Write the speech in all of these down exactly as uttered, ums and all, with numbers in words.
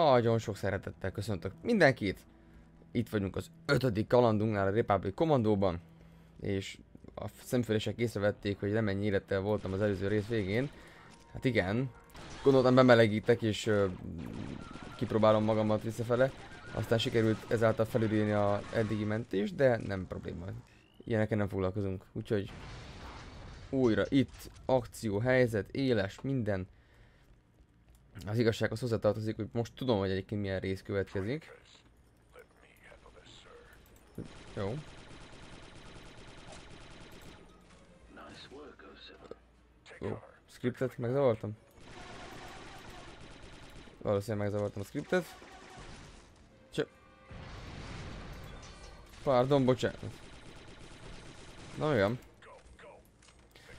Nagyon sok szeretettel köszöntök mindenkit. Itt vagyunk az ötödik kalandunknál a Republic Commandóban. És a szemfülések észrevették, hogy nem ennyi élettel voltam az előző rész végén. Hát igen. Gondoltam bemelegítek és uh, kipróbálom magamat visszafele. Aztán sikerült ezáltal felülírni a eddigi mentést, de nem probléma. Ilyeneken nem foglalkozunk. Úgyhogy újra itt akció, helyzet, éles, minden. Az igazsághoz hozzátartozik, hogy most tudom, hogy egyébként milyen rész következik. Jó. Ó, scriptet megzavartam. Valószínűleg megzavartam a scriptet. Csö. Pardon, bocsánat. Na olyan.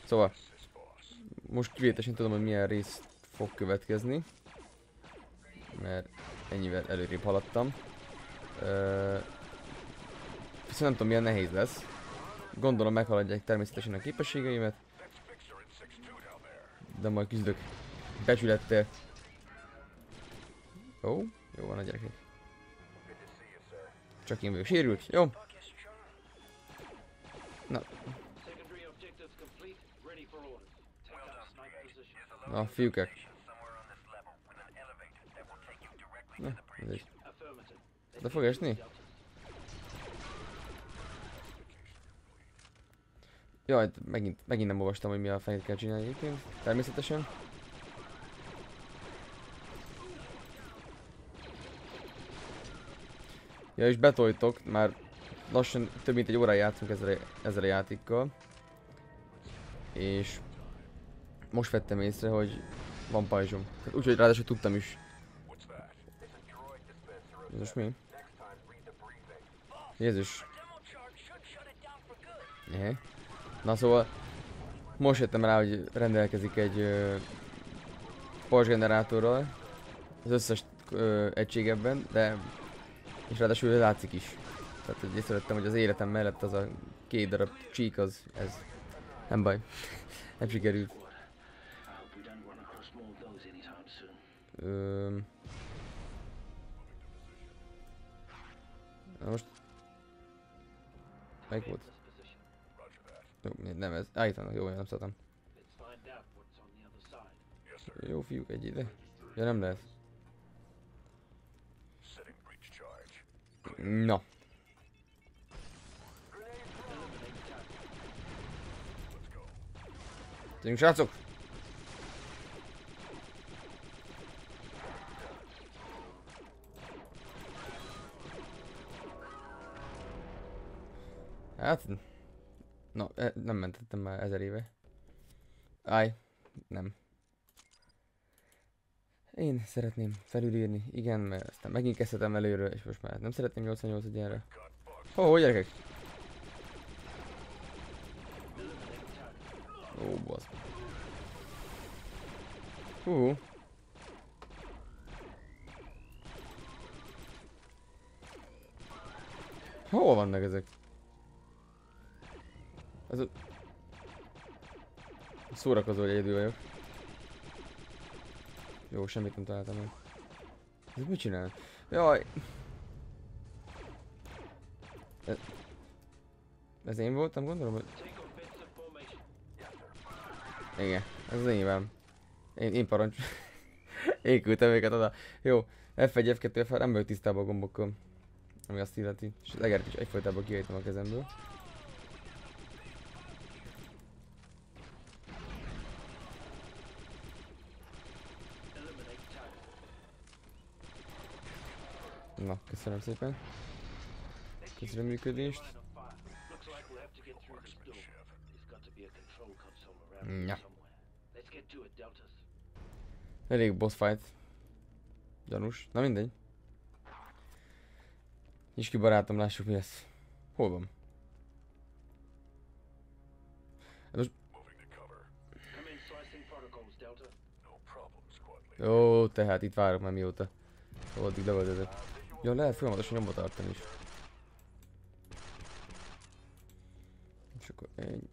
Szóval, most kivételesen tudom, hogy milyen rész fog következni, mert ennyivel előrébb haladtam. Üh, viszont nem tudom, milyen nehéz lesz. Gondolom meghaladják természetesen a képességeimet, de majd küzdök becsülettel. Ó, jó van a gyerekek. Csak én vagyok sérült, jó? Na. Na, fiúkek. Na, de fog esni? Jaj, megint, megint nem olvastam, hogy mi a fejét kell csinálni egyébként. Természetesen. Ja, és betoltok, már lassan több mint egy órája játszunk ezzel, ezzel a játékkal. És most vettem észre, hogy van pajzsom. Úgyhogy ráadásul tudtam is. Jézus, mi? Jézus. Éhé. Na szóval, most jöttem rá, hogy rendelkezik egy ö, pajzsgenerátorral. Az összes ö, egység ebben, de... És ráadásul látszik is. Tehát hogy észrevettem, hogy az életem mellett az a két darab csík az... Ez... Nem baj. Nem sikerült. Öm... Na most... Melyik volt? Jó, nem ez. Állítanak, jó, nem szóltam. Jó fiúk, egy ide. Ja, nem lehet. Na. Tűnjünk, srácok! Hát... Na, nem mentettem már ezer éve. Áj, nem. Én szeretném felülírni, igen, mert aztán megint kezdhetem előről, és most már nem szeretném nyolcvannyolc egyenre. Hoho, gyerekek! Ó, basz. Hú. Hol vannak ezek? Ez a... Szórakozó, hogy egyedül vagyok. Jó, semmit nem találtam meg. Ez mit csinál? Jaj! Ez... ez én voltam, gondolom, hogy... Igen, ez az enyémem. Én, én parancs... én küldtem őket oda. Jó, F egy, F kettő, F három, nem vagyok tisztában a gombokkal. Ami azt illeti. És az egeret is egyfolytában kiejtem a kezemből. Na, köszönöm szépen. Köszönöm működést. Ja. Elég boss fight. Gyanús. Na mindegy. Nyisd ki barátom, lássuk mi lesz. Hol van? Most... Jó, tehát itt várok már mióta. Addig lövöldözött. Jó, lehet folyamatosan nyomba tartani is. És akkor egy...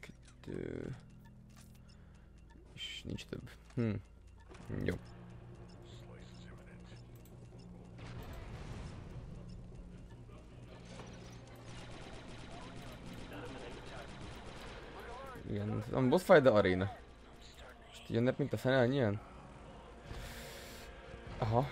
Kettő... És nincs több. Hm. Jó. Igen, a boss fight, de aréna. Most jönnek, mint a fene, annyian? Aha.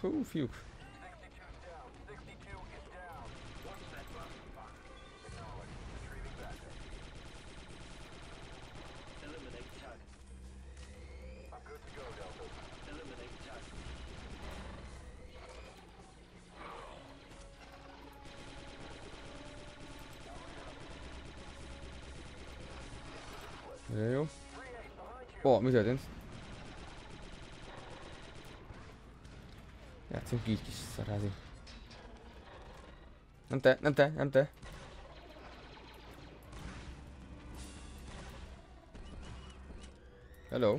Hú, fiúk. Jó. Ó, mi történt? Játszunk így, kis szarázi. Nem te, nem te, nem te. Hello.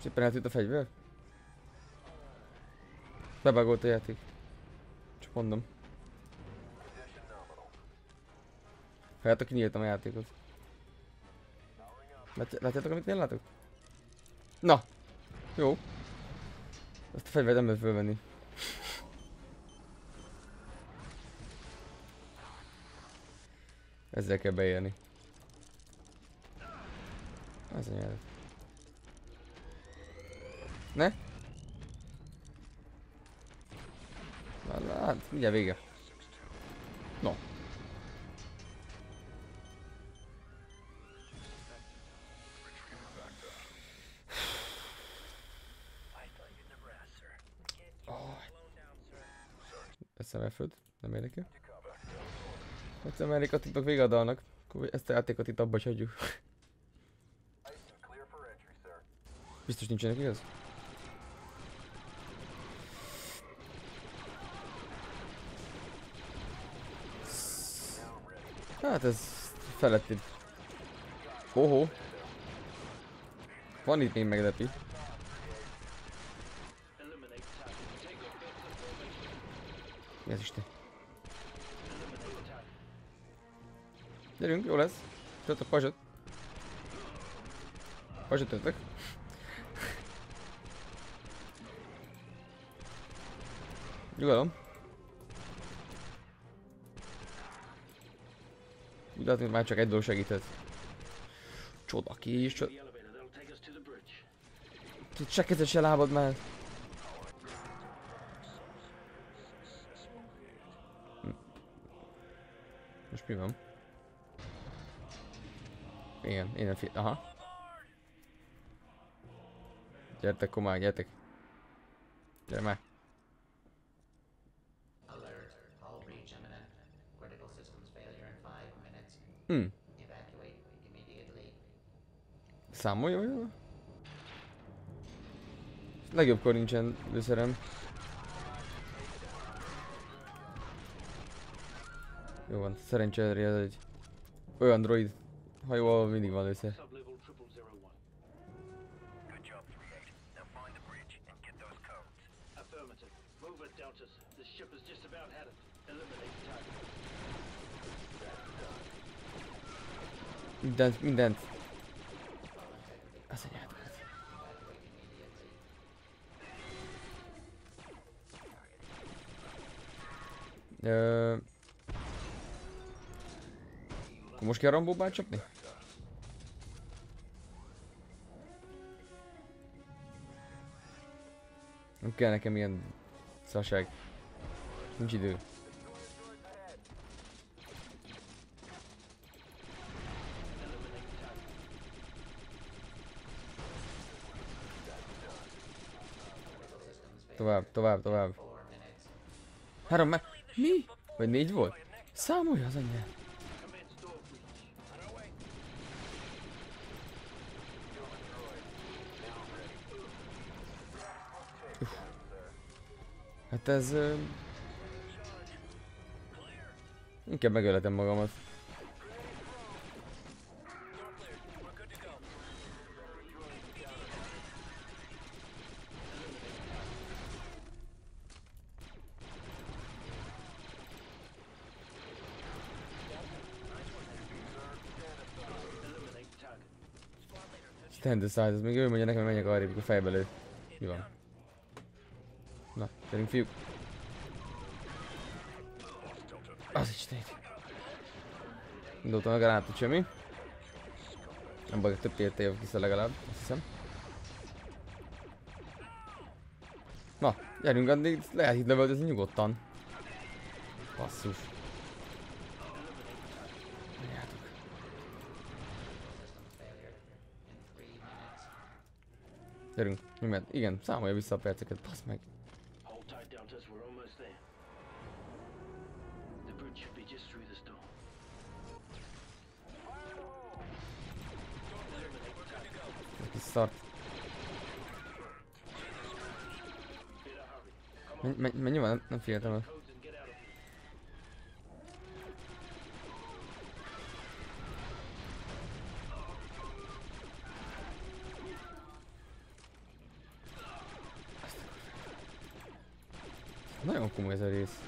Szépen eltűnt a fegyver? Bebagolt a játék. Csak mondom. Hát, aki nyíltam a játékot. Látjátok, amit én látok? Na! Jó. Ezt a fegyvert nem lehet fölvenni. Ezzel kell beérni. Ez a nyelv. Ne? Hát, mindjárt vége. No. Egyszer elföld, nem érdekel. Egyszer merik a tippek végadalnak. Ezt a játékot itt abba is hagyjuk. Biztos nincsenek, igaz? Hát ez feletti. Hoho. Van itt még meglepi. Mi az Isten? Gyerünk, jó lesz. Tört a pazsot. Pazsot törtök. Nyugalom. Úgy látom, hogy már csak egy dolog segített. Csoda kis, csoda... Itt se kezed, se lábad már. Most mi van? Igen, én nem fi... Aha. Gyertek, komár, gyertek. Gyere már. Hmm. Számolj, jó, jó? Legjobbkor nincsen lőszerem. Jó van, szerencsére ez egy olyan droid hajó, ahol mindig van lőszer. Mindent, mindent. Az egy átokat. Ö... Akkor most kell Rambóban csapni? Nem kell nekem ilyen szarság. Nincs idő. Tovább, tovább, tovább. Három meg... Mi? Vagy négy volt? Számolja az anyja. Uff. Hát ez... Uh... Inkább megöletem magamat. Tender száz, ez még ő mondja nekem, hogy menjek arrébb, a fejbe lő. Mi van? Na, gyerünk fiúk. Az istenét. Indultam a gránátot, semmi. Nem baj, több érte jövök vissza legalább, azt hiszem. Na, gyerünk addig, lehet itt lövöldözni nyugodtan. Basszus. Menjátok. Gyerünk, mi ment? Igen, számolja vissza a perceket, basz meg. Kis szart. Men, men, mennyi van? Nem, nem figyeltem el. Nagyon komoly ez a rész.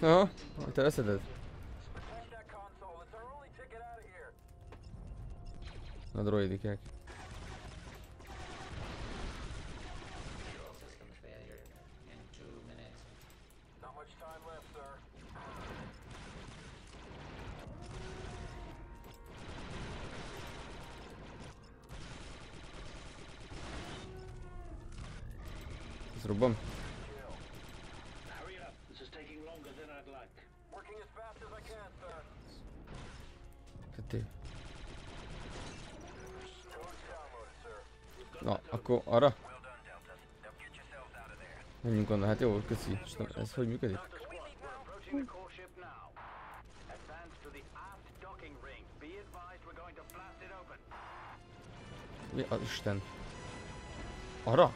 Aha, te leszeded. Na droidikek. Zrubom. Na, akkor arra? Menjünk onnan, hát jó, köszi. Ez hogy működik? Mi az Isten? Arra?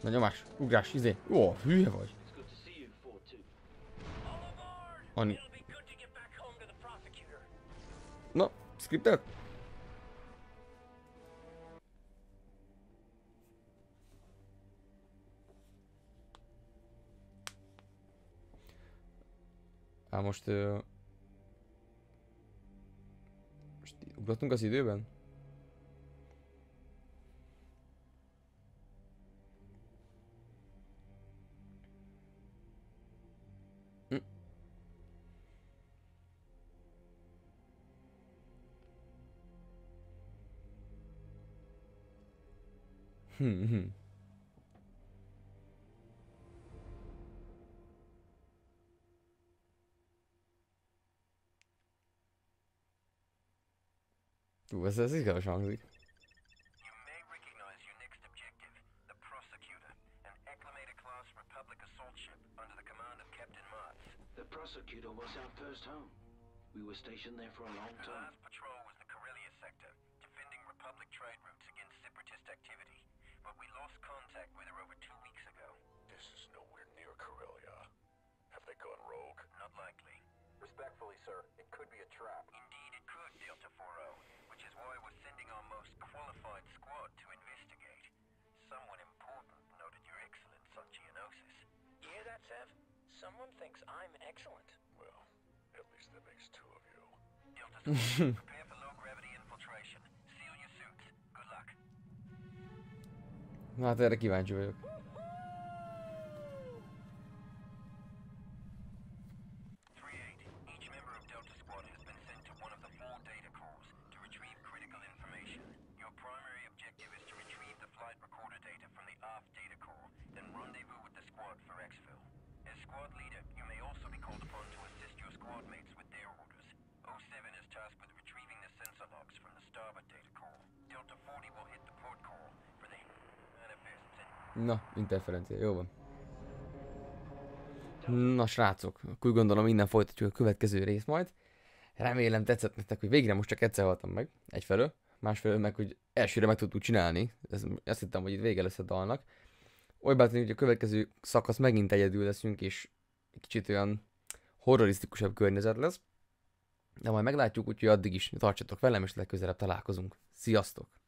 Na nyomás, ugrás, izé. Ó, hülye vagy. Ani. Na, scriptet. Á, most... Uh... Most ugrottunk az időben? Hmm, hmm. Ú, ez, ez izgalmas hangzik. You may recognize your next objective, the Prosecutor, an Acclamator class Republic assault ship under the command of Captain Marks. The Prosecutor was our first home. We were stationed there for a long time. The last patrol was the Corellia sector, defending Republic trade routes against separatist activity. But we lost contact with her over two weeks ago. This is nowhere near Corellia. Have they gone rogue? Not likely. Respectfully, sir, it could be a trap. Indeed it could, Delta Fora, which is why we're sending our most qualified squad to investigate. Someone important noted your excellence on Geonosis. You hear that, Sev? Someone thinks I'm excellent. Well, at least that makes two of you. Delta Squad, prepare for low-gravity infiltration. Seal your suits. Good luck. Na hát erre kíváncsi vagyok. Na, interferencia, jó van. Na srácok, akkor úgy gondolom, innen folytatjuk a következő részt majd. Remélem tetszett nektek, hogy végre most csak egyszer haltam meg, egyfelől. Másfelől meg, hogy elsőre meg tudtuk csinálni. Ez, azt hittem, hogy itt vége lesz a dalnak. Oly bátran, hogy a következő szakasz megint egyedül leszünk, és kicsit olyan horrorisztikusabb környezet lesz. De majd meglátjuk, úgyhogy addig is tartsatok velem, és legközelebb találkozunk. Sziasztok!